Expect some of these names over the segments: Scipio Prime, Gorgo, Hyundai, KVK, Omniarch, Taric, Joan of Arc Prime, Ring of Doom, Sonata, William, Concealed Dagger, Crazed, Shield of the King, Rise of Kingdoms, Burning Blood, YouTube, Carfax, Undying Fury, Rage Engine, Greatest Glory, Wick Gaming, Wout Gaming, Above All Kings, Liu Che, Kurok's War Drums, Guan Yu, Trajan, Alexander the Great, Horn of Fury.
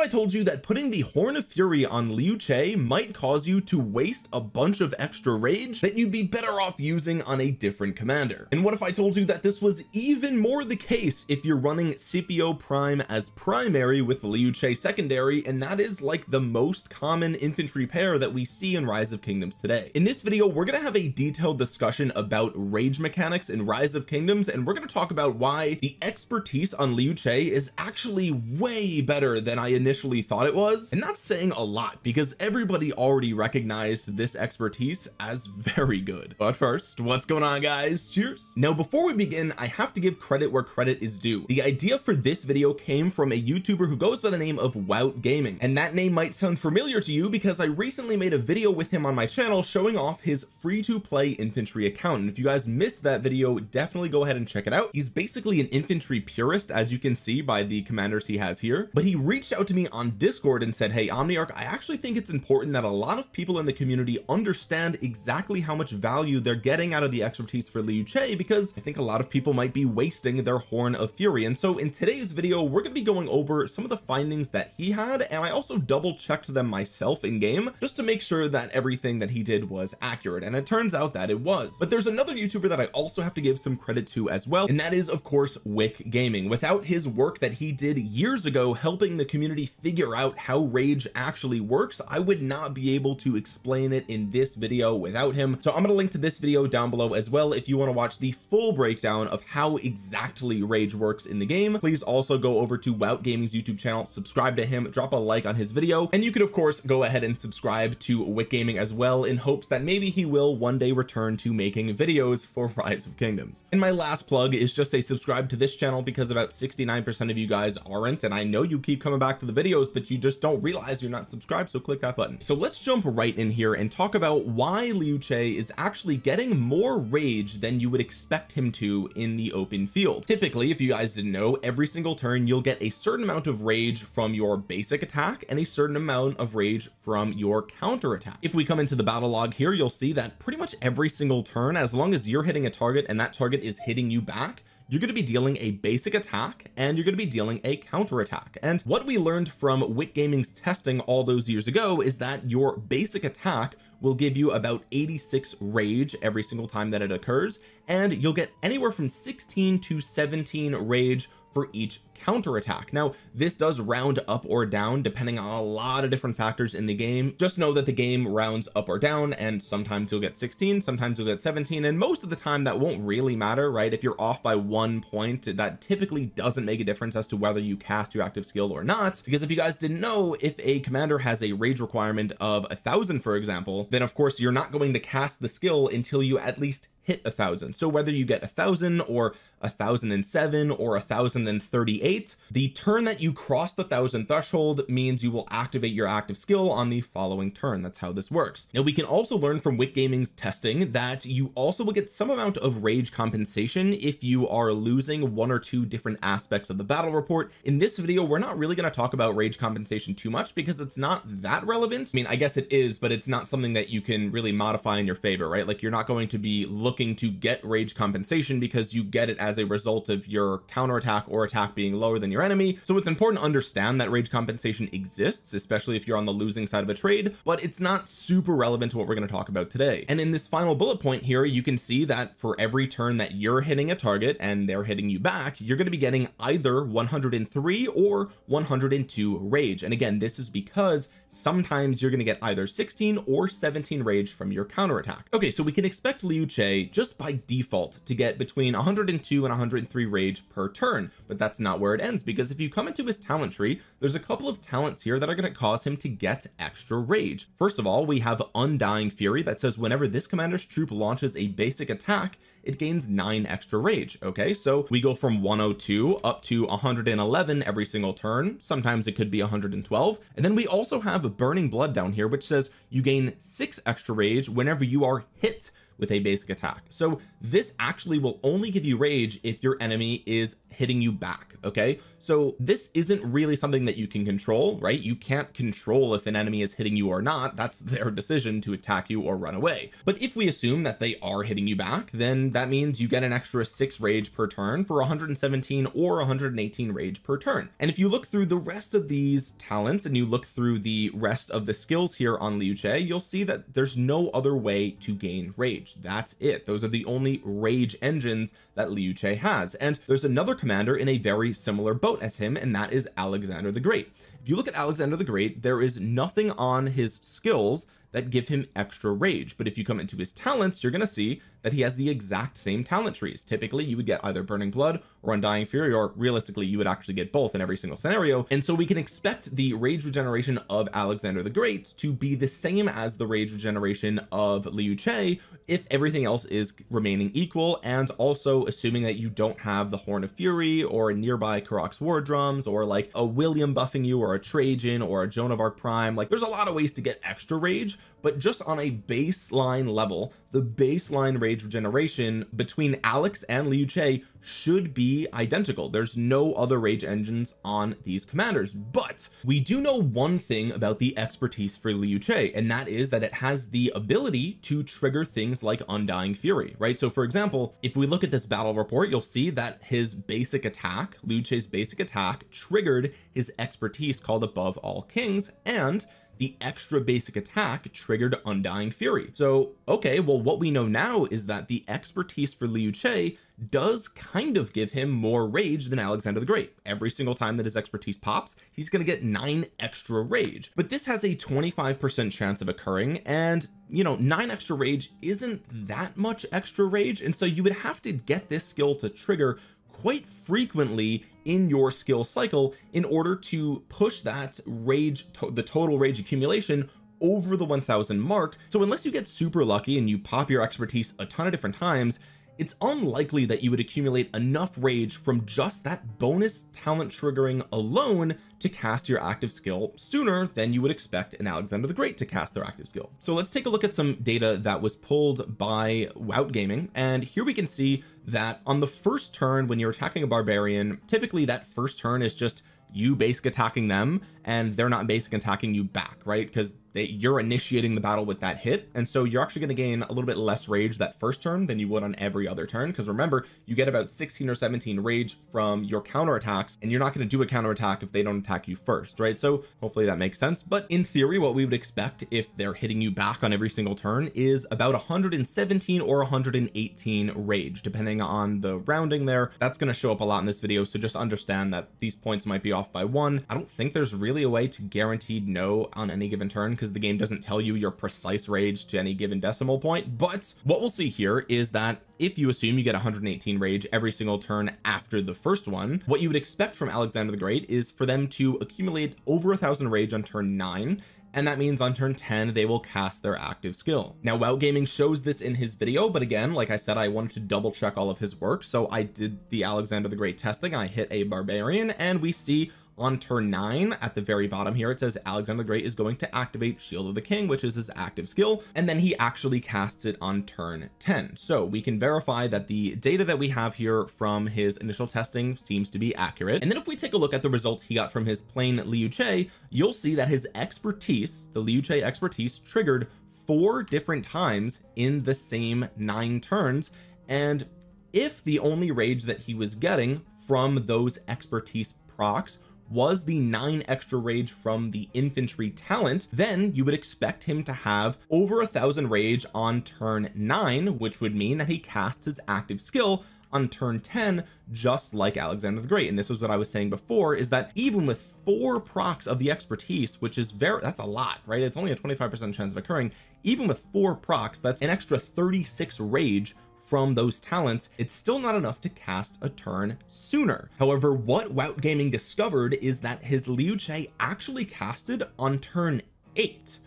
I told you that putting the Horn of Fury on Liu Che might cause you to waste a bunch of extra rage that you'd be better off using on a different commander? And what if I told you that this was even more the case if you're running Scipio Prime as primary with Liu Che secondary, and that is like the most common infantry pair that we see in Rise of Kingdoms today. In this video, we're going to have a detailed discussion about rage mechanics in Rise of Kingdoms, and we're going to talk about why the expertise on Liu Che is actually way better than I initially thought it was. And that's saying a lot because everybody already recognized this expertise as very good. But first, what's going on, guys? Cheers. Now, before we begin, I have to give credit where credit is due. The idea for this video came from a YouTuber who goes by the name of Wout Gaming, and that name might sound familiar to you because I recently made a video with him on my channel showing off his free-to-play infantry account. And if you guys missed that video, definitely go ahead and check it out. He's basically an infantry purist, as you can see by the commanders he has here, but he reached out to me on Discord and said, hey Omniarch, I actually think it's important that a lot of people in the community understand exactly how much value they're getting out of the expertise for Liu Che, because I think a lot of people might be wasting their Horn of Fury. And so in today's video, we're going to be going over some of the findings that he had, and I also double checked them myself in game just to make sure that everything that he did was accurate, and it turns out that it was. But there's another YouTuber that I also have to give some credit to as well, and that is of course Wick Gaming. Without his work that he did years ago helping the community figure out how rage actually works, I would not be able to explain it in this video without him. So I'm going to link to this video down below as well if you want to watch the full breakdown of how exactly rage works in the game. Please also go over to Wout Gaming's YouTube channel, subscribe to him, drop a like on his video, and you could of course go ahead and subscribe to Wick Gaming as well in hopes that maybe he will one day return to making videos for Rise of Kingdoms. And my last plug is just a subscribe to this channel, because about 69% of you guys aren't, and I know you keep coming back to the videos but you just don't realize you're not subscribed, so click that button. So let's jump right in here and talk about why Liu Che is actually getting more rage than you would expect him to in the open field. Typically, if you guys didn't know, every single turn you'll get a certain amount of rage from your basic attack and a certain amount of rage from your counter attack. If we come into the battle log here, you'll see that pretty much every single turn, as long as you're hitting a target and that target is hitting you back, you're going to be dealing a basic attack and you're going to be dealing a counter attack. And what we learned from Wick Gaming's testing all those years ago is that your basic attack will give you about 86 rage every single time that it occurs, and you'll get anywhere from 16 to 17 rage for each counterattack. Now, this does round up or down depending on a lot of different factors in the game. Just know that the game rounds up or down, and sometimes you'll get 16, sometimes you'll get 17, and most of the time that won't really matter, right? If you're off by 1 point, that typically doesn't make a difference as to whether you cast your active skill or not, because if you guys didn't know, if a commander has a rage requirement of 1,000, for example, then of course you're not going to cast the skill until you at least hit 1,000. So whether you get 1,000 or 1,007 or 1,038, the turn that you cross the 1,000 threshold means you will activate your active skill on the following turn. That's how this works. Now, we can also learn from Wick Gaming's testing that you also will get some amount of rage compensation if you are losing one or two different aspects of the battle report. In this video, we're not really going to talk about rage compensation too much because it's not that relevant. I mean, I guess it is, but it's not something that you can really modify in your favor, right? Like, you're not going to be looking to get rage compensation because you get it as a result of your counterattack or attack being lower than your enemy. So it's important to understand that rage compensation exists, especially if you're on the losing side of a trade, but it's not super relevant to what we're going to talk about today. And in this final bullet point here, you can see that for every turn that you're hitting a target and they're hitting you back, you're going to be getting either 103 or 102 rage. And again, this is because sometimes you're going to get either 16 or 17 rage from your counterattack. Okay, so we can expect Liu Che just by default to get between 102 and 103 rage per turn, but that's not where it ends, because if you come into his talent tree, there's a couple of talents here that are going to cause him to get extra rage. First of all, we have Undying Fury that says whenever this commander's troop launches a basic attack, it gains 9 extra rage. Okay, so we go from 102 up to 111 every single turn. Sometimes it could be 112. And then we also have Burning Blood down here, which says you gain 6 extra rage whenever you are hit with a basic attack. So this actually will only give you rage if your enemy is hitting you back. Okay, so this isn't really something that you can control, right? You can't control if an enemy is hitting you or not. That's their decision to attack you or run away. But if we assume that they are hitting you back, then that means you get an extra 6 rage per turn for 117 or 118 rage per turn. And if you look through the rest of these talents and you look through the rest of the skills here on Liu Che, you'll see that there's no other way to gain rage. That's it. Those are the only rage engines that Liu Che has. And there's another commander in a very similar boat as him, and that is Alexander the Great. If you look at Alexander the Great, there is nothing on his skills that give him extra rage, but if you come into his talents, you're going to see that he has the exact same talent trees. Typically you would get either Burning Blood or Undying Fury, or realistically you would actually get both in every single scenario. And so we can expect the rage regeneration of Alexander the Great to be the same as the rage regeneration of Liu Che if everything else is remaining equal, and also assuming that you don't have the Horn of Fury or a nearby Kurok's War Drums or like a William buffing you or a Trajan or a Joan of Arc Prime. Like there's a lot of ways to get extra rage, but just on a baseline level, the baseline rage regeneration between Alex and Liu Che should be identical. There's no other rage engines on these commanders, but we do know one thing about the expertise for Liu Che, and that is that it has the ability to trigger things like Undying Fury, right? So for example, if we look at this battle report, you'll see that his basic attack, Liu Che's basic attack, triggered his expertise called Above All Kings, and the extra basic attack triggered Undying Fury. So, okay, well, what we know now is that the expertise for Liu Che does kind of give him more rage than Alexander the Great. Every single time that his expertise pops, he's going to get 9 extra rage, but this has a 25% chance of occurring. And you know, 9 extra rage isn't that much extra rage. And so you would have to get this skill to trigger quite frequently in your skill cycle in order to push that rage, the total rage accumulation, over the 1000 mark. So unless you get super lucky and you pop your expertise a ton of different times, it's unlikely that you would accumulate enough rage from just that bonus talent triggering alone to cast your active skill sooner than you would expect an Alexander the Great to cast their active skill. So let's take a look at some data that was pulled by Wout Gaming. And here we can see that on the first turn, when you're attacking a barbarian, typically that first turn is just you basic attacking them and they're not basic attacking you back, right? Because you're initiating the battle with that hit. And so you're actually going to gain a little bit less rage that first turn than you would on every other turn. Because remember, you get about 16 or 17 rage from your counterattacks, and you're not going to do a counterattack if they don't attack you first, right? So hopefully that makes sense. But in theory, what we would expect if they're hitting you back on every single turn is about 117 or 118 rage, depending on the rounding there. That's going to show up a lot in this video, so just understand that these points might be off by 1. I don't think there's really a way to guaranteed know on any given turn, because the game doesn't tell you your precise rage to any given decimal point. But what we'll see here is that if you assume you get 118 rage every single turn after the first one, what you would expect from Alexander the Great is for them to accumulate over 1000 rage on turn 9. And that means on turn 10, they will cast their active skill. Now, Wout Gaming shows this in his video, but again, like I said, I wanted to double check all of his work. So I did the Alexander the Great testing. I hit a barbarian, and we see on turn 9 at the very bottom here, it says Alexander the Great is going to activate Shield of the King, which is his active skill. And then he actually casts it on turn 10. So we can verify that the data that we have here from his initial testing seems to be accurate. And then if we take a look at the results he got from his plain Liu Che, you'll see that his expertise, the Liu Che expertise, triggered 4 different times in the same 9 turns. And if the only rage that he was getting from those expertise procs was the 9 extra rage from the infantry talent, then you would expect him to have over 1000 rage on turn 9, which would mean that he casts his active skill on turn 10, just like Alexander the Great. And this is what I was saying before, is that even with 4 procs of the expertise, which is that's a lot, right? It's only a 25% chance of occurring. Even with 4 procs, that's an extra 36 rage from those talents. It's still not enough to cast a turn sooner. However, what Wout Gaming discovered is that his Liu Che actually casted on turn 8,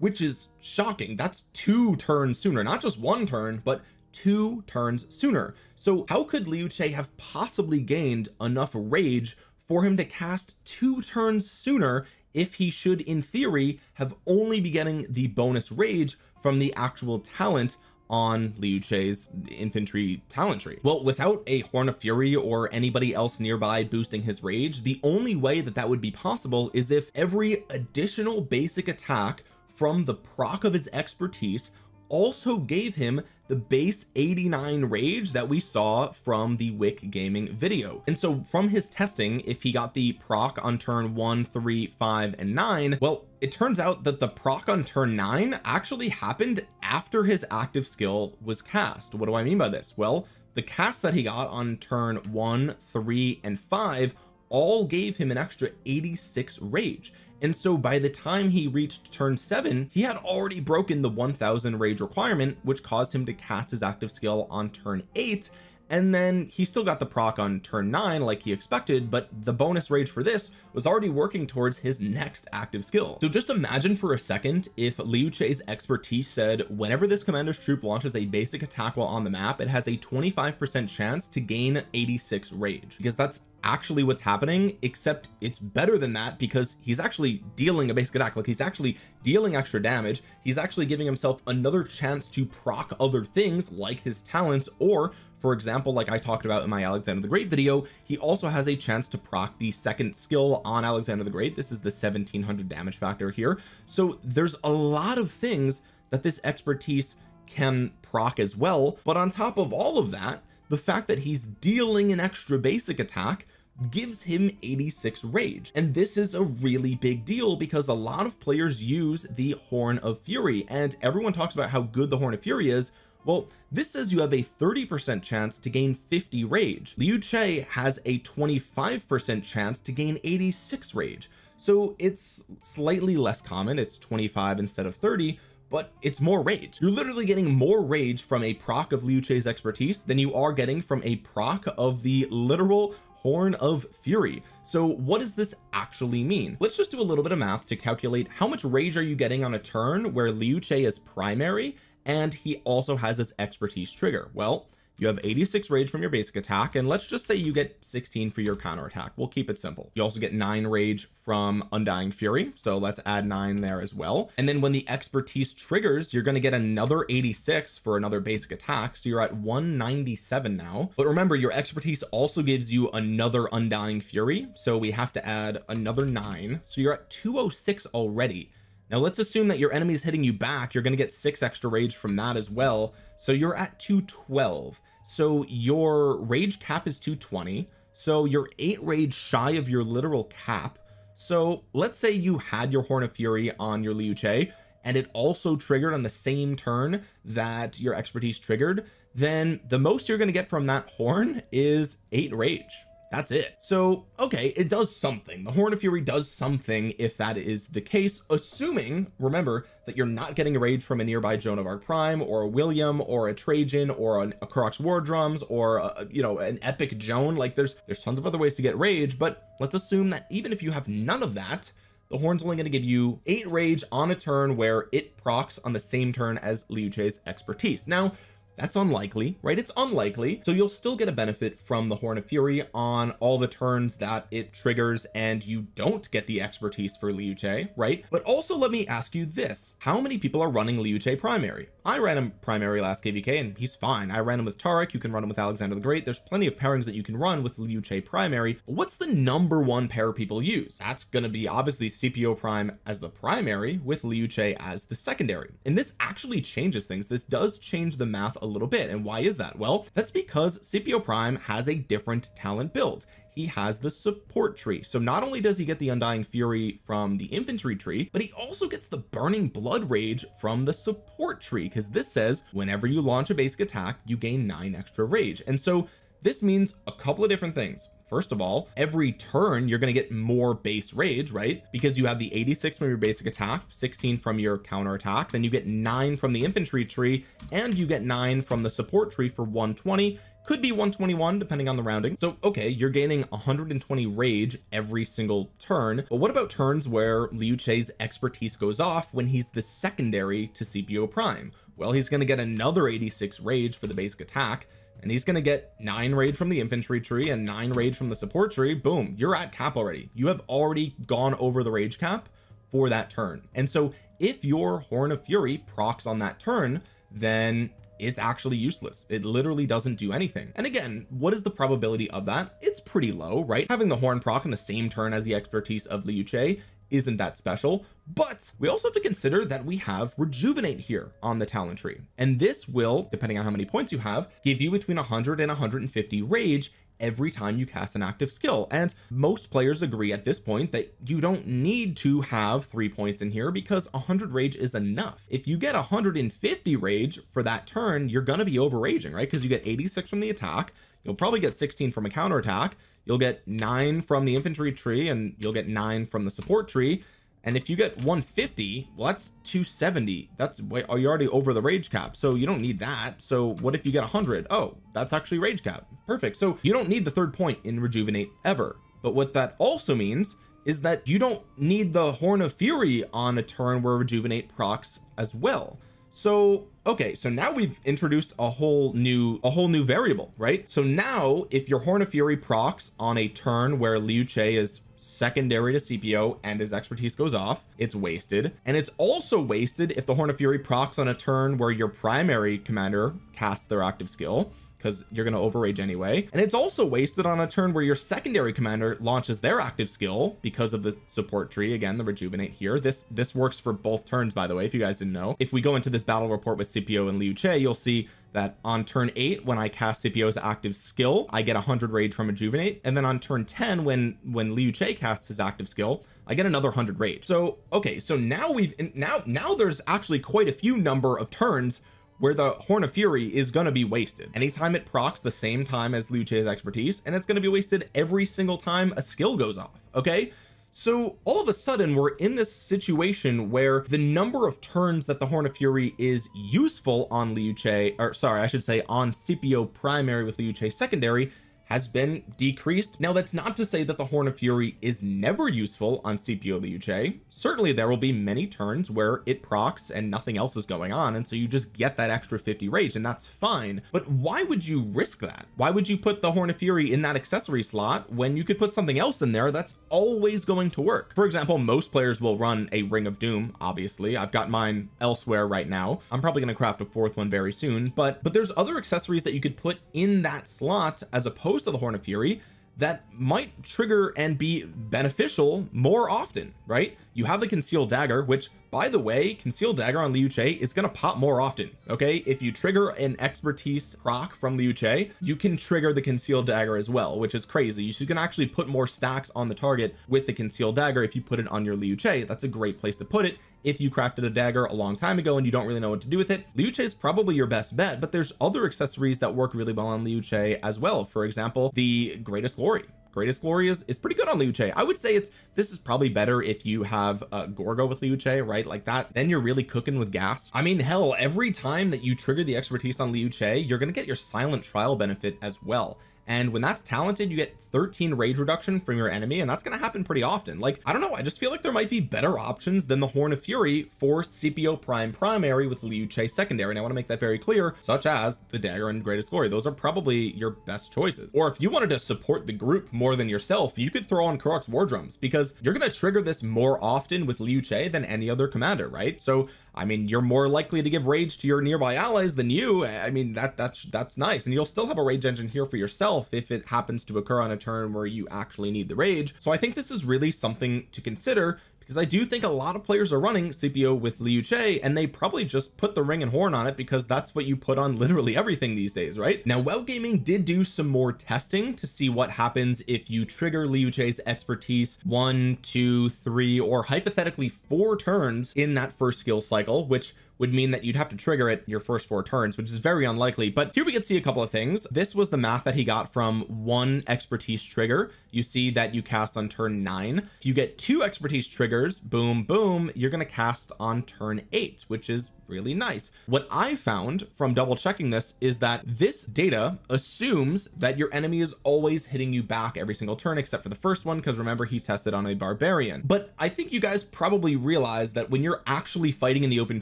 which is shocking. That's 2 turns sooner, not just 1 turn, but 2 turns sooner. So how could Liu Che have possibly gained enough rage for him to cast 2 turns sooner if he should in theory have only be getting the bonus rage from the actual talent on Liu Che's infantry talent tree. Well, without a Horn of Fury or anybody else nearby boosting his rage, the only way that that would be possible is if every additional basic attack from the proc of his expertise also gave him the base 89 rage that we saw from the Wick Gaming video. And so from his testing, if he got the proc on turn 1, 3, 5, and 9, well, it turns out that the proc on turn 9 actually happened after his active skill was cast. What do I mean by this? Well, the cast that he got on turn 1, 3, and 5 all gave him an extra 86 rage. And so by the time he reached turn 7, he had already broken the 1000 rage requirement, which caused him to cast his active skill on turn 8. And then he still got the proc on turn 9 like he expected, but the bonus rage for this was already working towards his next active skill. So just imagine for a second if Liu Che's expertise said, whenever this commander's troop launches a basic attack while on the map, it has a 25% chance to gain 86 rage, because that's actually what's happening, except it's better than that because he's actually dealing a basic attack. Like, he's actually dealing extra damage. He's actually giving himself another chance to proc other things like his talents, or for example, like I talked about in my Alexander the Great video, he also has a chance to proc the second skill on Alexander the Great. This is the 1700 damage factor here. So there's a lot of things that this expertise can proc as well. But on top of all of that, the fact that he's dealing an extra basic attack gives him 86 rage. And this is a really big deal because a lot of players use the Horn of Fury, and everyone talks about how good the Horn of Fury is. Well, this says you have a 30% chance to gain 50 rage. Liu Che has a 25% chance to gain 86 rage. So it's slightly less common. It's 25 instead of 30, but it's more rage. You're literally getting more rage from a proc of Liu Che's expertise than you are getting from a proc of the literal Horn of Fury. So what does this actually mean? Let's just do a little bit of math to calculate how much rage are you getting on a turn where Liu Che is primary and he also has his expertise trigger. Well, you have 86 rage from your basic attack, and let's just say you get 16 for your counterattack. We'll keep it simple. You also get 9 rage from Undying Fury, so let's add 9 there as well. And then when the expertise triggers, you're going to get another 86 for another basic attack, so you're at 197 now. But remember, your expertise also gives you another Undying Fury, so we have to add another 9, so you're at 206 already. Now let's assume that your enemy's hitting you back. You're going to get 6 extra rage from that as well. So you're at 212. So your rage cap is 220. So you're 8 rage shy of your literal cap. So let's say you had your Horn of Fury on your Liu Che, and it also triggered on the same turn that your expertise triggered. Then the most you're going to get from that horn is 8 rage. That's it. So, okay, it does something. The Horn of Fury does something if that is the case, assuming, remember, that you're not getting rage from a nearby Joan of Arc Prime or a William or a Trajan or a Kurok's War Drums or a, you know, an epic Joan. Like, there's tons of other ways to get rage, but let's assume that even if you have none of that, the horn's only going to give you 8 rage on a turn where it procs on the same turn as Liu Che's expertise. Now, that's unlikely, right? It's unlikely. So you'll still get a benefit from the Horn of Fury on all the turns that it triggers and you don't get the expertise for Liu Che, right? But also let me ask you this. How many people are running Liu Che primary? I ran him primary last KVK and he's fine. I ran him with Taric. You can run him with Alexander the Great. There's plenty of pairings that you can run with Liu Che primary. But what's the number one pair people use? That's going to be obviously Scipio Prime as the primary with Liu Che as the secondary. And this actually changes things. This does change the math a little bit. And why is that? Well, that's because Scipio Prime has a different talent build. He has the support tree. So not only does he get the Undying Fury from the infantry tree, but he also gets the Burning Blood rage from the support tree, because this says whenever you launch a basic attack, you gain 9 extra rage. And so this means a couple of different things. First of all, every turn you're going to get more base rage, right? Because you have the 86 from your basic attack, 16 from your counterattack, then you get 9 from the infantry tree, and you get 9 from the support tree for 120. Could be 121 depending on the rounding. So, okay, you're gaining 120 rage every single turn. But what about turns where Liu Che's expertise goes off when he's the secondary to Scipio Prime? Well, he's going to get another 86 rage for the basic attack, and he's going to get 9 rage from the infantry tree and 9 rage from the support tree. Boom, you're at cap already. You have already gone over the rage cap for that turn. And so if your Horn of Fury procs on that turn, then it's actually useless. It literally doesn't do anything. And again, what is the probability of that? It's pretty low, right? Having the horn proc in the same turn as the expertise of Liu Che isn't that special, but we also have to consider that we have rejuvenate here on the talent tree, and this will, depending on how many points you have, give you between 100 and 150 rage every time you cast an active skill. And most players agree at this point that you don't need to have 3 points in here because 100 rage is enough. If you get 150 rage for that turn, you're going to be overraging, right? Because you get 86 from the attack, you'll probably get 16 from a counterattack, you'll get 9 from the infantry tree, and you'll get 9 from the support tree. And if you get 150, well, that's 270. That's way, you're already over the rage cap, so you don't need that. So what if you get 100? Oh, that's actually rage cap. Perfect. So you don't need the third point in rejuvenate ever. But what that also means is that you don't need the Horn of Fury on a turn where rejuvenate procs as well. So okay, so now we've introduced a whole new variable, right? So now if your Horn of Fury procs on a turn where Liu Che is secondary to Scipio and his expertise goes off, it's wasted. And it's also wasted if the Horn of Fury procs on a turn where your primary commander casts their active skill, because you're going to overrage anyway. And it's also wasted on a turn where your secondary commander launches their active skill because of the support tree. Again, the rejuvenate here, this works for both turns, by the way, if you guys didn't know. If we go into this battle report with Scipio and Liu Che, you'll see that on turn 8, when I cast Scipio's active skill, I get 100 rage from rejuvenate. And then on turn 10, when Liu Che casts his active skill, I get another 100 rage. So, okay. So now now there's actually quite a few number of turns where the Horn of Fury is going to be wasted. Anytime it procs the same time as Liu Che's expertise, and it's going to be wasted every single time a skill goes off. Okay. So all of a sudden we're in this situation where the number of turns that the Horn of Fury is useful on Liu Che, or sorry, I should say on Scipio primary with Liu Che secondary, has been decreased. Now that's not to say that the Horn of Fury is never useful on Scipio Liu Che. Certainly there will be many turns where it procs and nothing else is going on, and so you just get that extra 50 rage, and that's fine. But why would you risk that? Why would you put the Horn of Fury in that accessory slot when you could put something else in there that's always going to work? For example, most players will run a Ring of Doom. Obviously I've got mine elsewhere right now. I'm probably going to craft a fourth one very soon, but there's other accessories that you could put in that slot as opposed to the Horn of Fury that might trigger and be beneficial more often, right? You have the Concealed Dagger, which, by the way, Concealed Dagger on Liu Che is going to pop more often. Okay. If you trigger an expertise proc from Liu Che, you can trigger the Concealed Dagger as well, which is crazy. You can actually put more stacks on the target with the Concealed Dagger. If you put it on your Liu Che, that's a great place to put it. If you crafted a dagger a long time ago and you don't really know what to do with it, Liu Che is probably your best bet, but there's other accessories that work really well on Liu Che as well. For example, the Greatest Glory. Greatest Glory is pretty good on Liu Che. I would say this is probably better if you have Gorgo with Liu Che, right? Like that, then you're really cooking with gas. I mean, hell, every time that you trigger the expertise on Liu Che, you're going to get your silent trial benefit as well. And when that's talented, you get 13 rage reduction from your enemy, and that's going to happen pretty often. Like, I don't know, I just feel like there might be better options than the Horn of Fury for Scipio Prime primary with Liu Che secondary, and I want to make that very clear, such as the dagger and Greatest Glory. Those are probably your best choices. Or if you wanted to support the group more than yourself, you could throw on Kurok's War Drums, because you're going to trigger this more often with Liu Che than any other commander, right? So I mean, you're more likely to give rage to your nearby allies than you. I mean, that's nice. And you'll still have a rage engine here for yourself if it happens to occur on a turn where you actually need the rage. So I think this is really something to consider, because I do think a lot of players are running Scipio with Liu Che, and they probably just put the ring and horn on it because that's what you put on literally everything these days, right? Now, Wout Gaming did do some more testing to see what happens if you trigger Liu Che's expertise 1, 2, 3, or hypothetically 4 turns in that first skill cycle, which would mean that you'd have to trigger it your first 4 turns, which is very unlikely. But here we can see a couple of things. This was the math that he got from 1 expertise trigger. You see that you cast on turn 9. If you get 2 expertise triggers, boom, boom, you're going to cast on turn 8, which is really nice. What I found from double checking this is that this data assumes that your enemy is always hitting you back every single turn, except for the first one, because remember, he tested on a barbarian. But I think you guys probably realize that when you're actually fighting in the open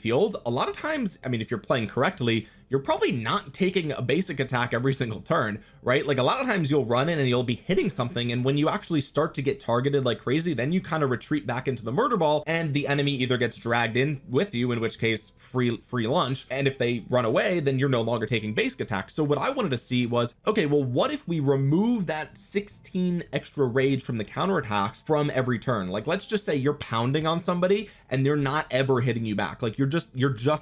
field, a lot of times, I mean, if you're playing correctly, you're probably not taking a basic attack every single turn, right? Like a lot of times you'll run in and you'll be hitting something, and when you actually start to get targeted like crazy, then you kind of retreat back into the murder ball, and the enemy either gets dragged in with you, in which case free lunch, and if they run away, then you're no longer taking basic attack. So what I wanted to see was, okay, well, what if we remove that 16 extra rage from the counterattacks from every turn? Like, let's just say you're pounding on somebody and they're not ever hitting you back. Like you're just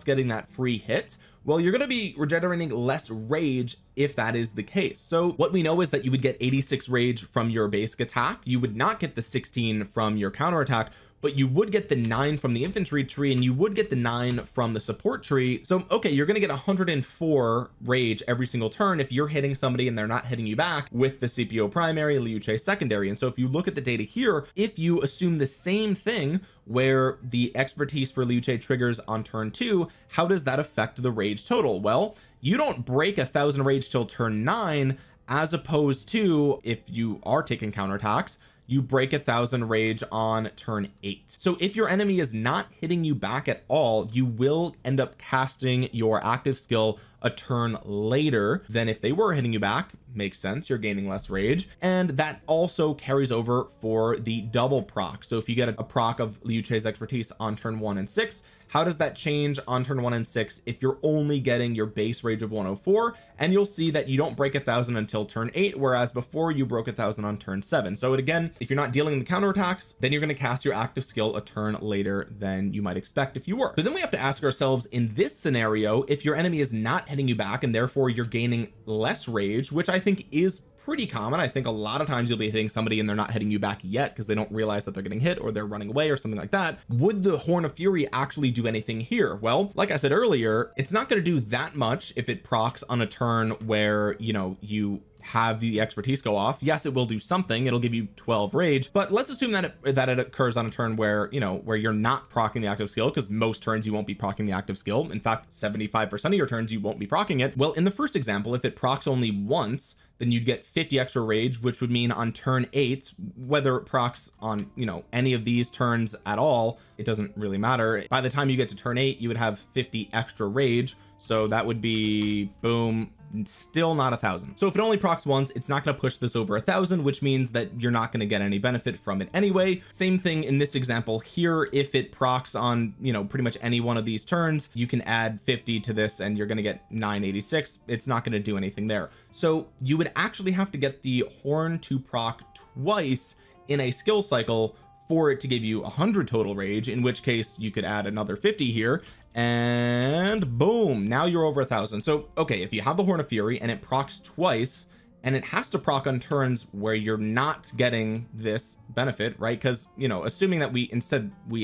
getting that free hit. Well, you're going to be regenerating less rage if that is the case. So what we know is that you would get 86 rage from your basic attack. You would not get the 16 from your counterattack, but you would get the 9 from the infantry tree, and you would get the 9 from the support tree. So, okay, you're going to get 104 rage every single turn if you're hitting somebody and they're not hitting you back with the Scipio primary, Liu Che secondary. And so if you look at the data here, if you assume the same thing where the expertise for Liu Che triggers on turn 2, how does that affect the rage total? Well, you don't break 1,000 rage till turn 9, as opposed to if you are taking counterattacks, you break 1,000 rage on turn 8. So if your enemy is not hitting you back at all, you will end up casting your active skill a turn later than if they were hitting you back. Makes sense, you're gaining less rage, and that also carries over for the double proc. So if you get a proc of Liu Che's expertise on turn 1 and 6, how does that change on turn 1 and 6 if you're only getting your base rage of 104? And you'll see that you don't break 1,000 until turn 8, whereas before you broke 1,000 on turn 7. So again, if you're not dealing the counterattacks, then you're going to cast your active skill a turn later than you might expect if you were. So then we have to ask ourselves, in this scenario, if your enemy is not hitting you back and therefore you're gaining less rage, which I think is pretty common. I think a lot of times you'll be hitting somebody and they're not hitting you back yet because they don't realize that they're getting hit, or they're running away or something like that. Would the Horn of Fury actually do anything here? Well, like I said earlier, it's not going to do that much if it procs on a turn where, you know, you have the expertise go off. Yes, it will do something. It'll give you 12 rage, but let's assume that it occurs on a turn where, you know, where you're not proccing the active skill, because most turns you won't be proccing the active skill. In fact, 75% of your turns you won't be proccing it. Well, in the first example, if it procs only once, then you'd get 50 extra rage, which would mean on turn 8, whether it procs on, you know, any of these turns at all, it doesn't really matter. By the time you get to turn 8, you would have 50 extra rage. So that would be, boom, still not 1,000. So if it only procs once, it's not going to push this over 1,000, which means that you're not going to get any benefit from it anyway. Same thing in this example here. If it procs on, you know, pretty much any one of these turns, you can add 50 to this and you're going to get 986. It's not going to do anything there. So you would actually have to get the Horn to proc twice in a skill cycle for it to give you 100 total rage, in which case you could add another 50 here, and boom, now you're over 1,000. So, okay, if you have the Horn of Fury and it procs twice, and it has to proc on turns where you're not getting this benefit, right? Because, you know, assuming that we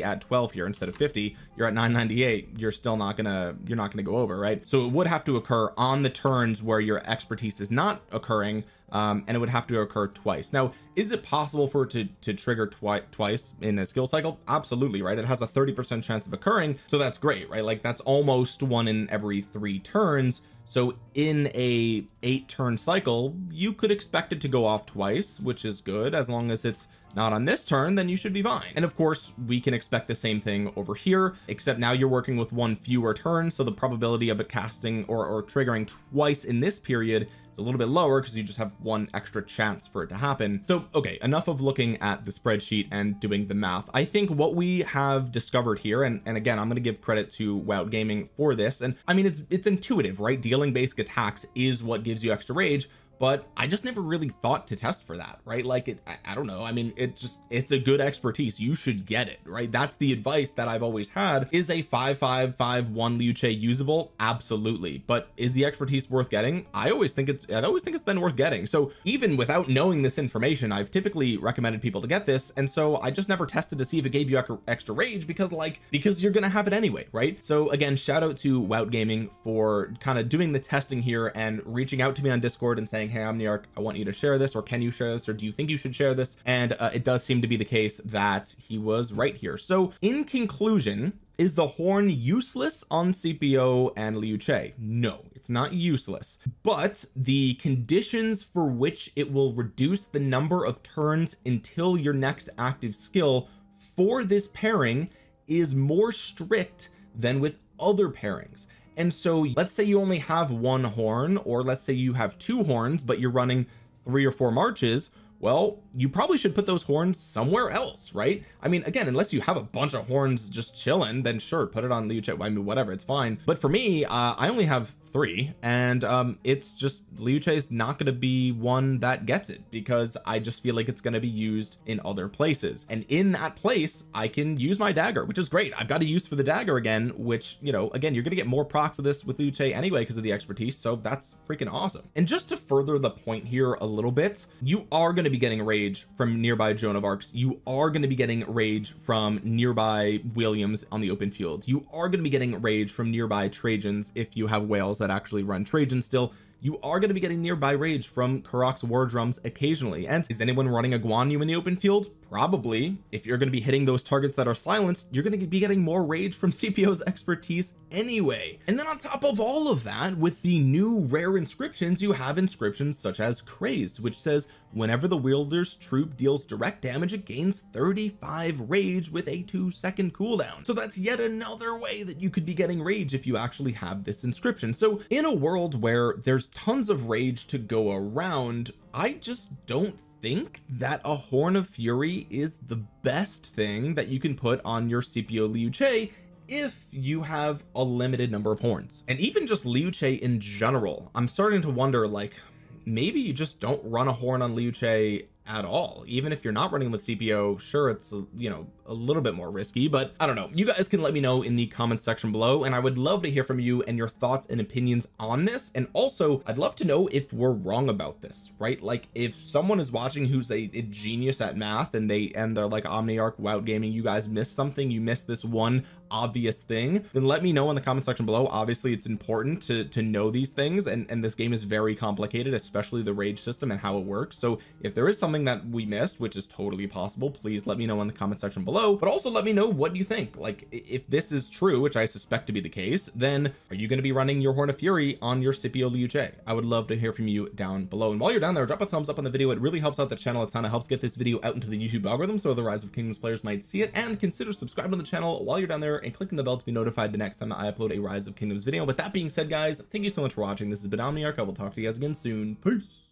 add 12 here instead of 50, you're at 998, you're still not gonna, you're not gonna go over, right? So it would have to occur on the turns where your expertise is not occurring, and it would have to occur twice. Now, is it possible for it to trigger twice in a skill cycle? Absolutely, right? It has a 30% chance of occurring, so that's great, right? Like that's almost 1 in every 3 turns. So in a 8-turn cycle, you could expect it to go off twice, which is good. As long as it's not on this turn, then you should be fine. And of course we can expect the same thing over here, except now you're working with 1 fewer turns. So the probability of it casting or triggering twice in this period is a little bit lower because you just have 1 extra chance for it to happen. So, okay, enough of looking at the spreadsheet and doing the math. I think what we have discovered here, and again, I'm going to give credit to Wout Gaming for this. And I mean, it's intuitive, right? Dealing basic attacks is what gives you extra rage, but I just never really thought to test for that, right? Like I don't know. I mean, it's a good expertise. You should get it, right? That's the advice that I've always had. Is a 5-5-5-1 Liu Che usable? Absolutely. But is the expertise worth getting? I always think it's been worth getting. So even without knowing this information, I've typically recommended people to get this. And so I just never tested to see if it gave you extra rage because you're going to have it anyway, right? So again, shout out to Wout Gaming for kind of doing the testing here and reaching out to me on Discord and saying, hey, Omniarch, I want you to share this, or can you share this, or do you think you should share this? And it does seem to be the case that he was right here. So in conclusion, is the Horn useless on Scipio and Liu Che? No, it's not useless, but the conditions for which it will reduce the number of turns until your next active skill for this pairing is more strict than with other pairings. And so let's say you only have one horn, or let's say you have two horns, but you're running 3 or 4 marches. Well, you probably should put those horns somewhere else, right? I mean, again, unless you have a bunch of horns just chilling, then sure, put it on Liu Che. I mean, whatever, it's fine. But for me, I only have 3, and it's just Liu Che is not going to be one that gets it, because I just feel like it's going to be used in other places. And in that place, I can use my dagger, which is great. I've got a use for the dagger again, which, you know, again, you're going to get more procs of this with Liu Che anyway because of the expertise. So that's freaking awesome. And just to further the point here a little bit, you are going to be getting rage from nearby Joan of Arcs. You are going to be getting rage from nearby Williams on the open field. You are going to be getting rage from nearby Trajans if you have whales that actually run Trajan still. You are going to be getting nearby rage from Kurok's War Drums occasionally. And is anyone running a Guan Yu in the open field? Probably. If you're going to be hitting those targets that are silenced, you're going to be getting more rage from Scipio's expertise anyway. And then on top of all of that, with the new rare inscriptions, you have inscriptions such as Crazed, which says whenever the wielder's troop deals direct damage, it gains 35 rage with a 2-second cooldown. So that's yet another way that you could be getting rage if you actually have this inscription. So in a world where there's tons of rage to go around, I just don't think that a Horn of Fury is the best thing that you can put on your Scipio Liu Che if you have a limited number of horns. And even just Liu Che in general, I'm starting to wonder, like, maybe you just don't run a horn on Liu Che at all. Even if you're not running with Scipio, sure, it's, you know, a little bit more risky, but I don't know. You guys can let me know in the comments section below, and I would love to hear from you and your thoughts and opinions on this. And also, I'd love to know if we're wrong about this, right? Like, if someone is watching who's a genius at math and they're like, Omniarch, Wout Gaming, you guys missed something, you missed this one obvious thing, then let me know in the comment section below. Obviously, it's important to know these things, and this game is very complicated, especially the rage system and how it works. So if there is something that we missed, which is totally possible, please let me know in the comment section below. But also let me know what you think. Like, if this is true, which I suspect to be the case, then are you going to be running your Horn of Fury on your Scipio Liu Che? I would love to hear from you down below. And while you're down there, drop a thumbs up on the video. It really helps out the channel a ton. It helps get this video out into the YouTube algorithm so the Rise of Kingdoms players might see it. And consider subscribing to the channel while you're down there and clicking the bell to be notified the next time I upload a Rise of Kingdoms video. But that being said, guys, thank you so much for watching. This has been Omniarch. I will talk to you guys again soon. Peace.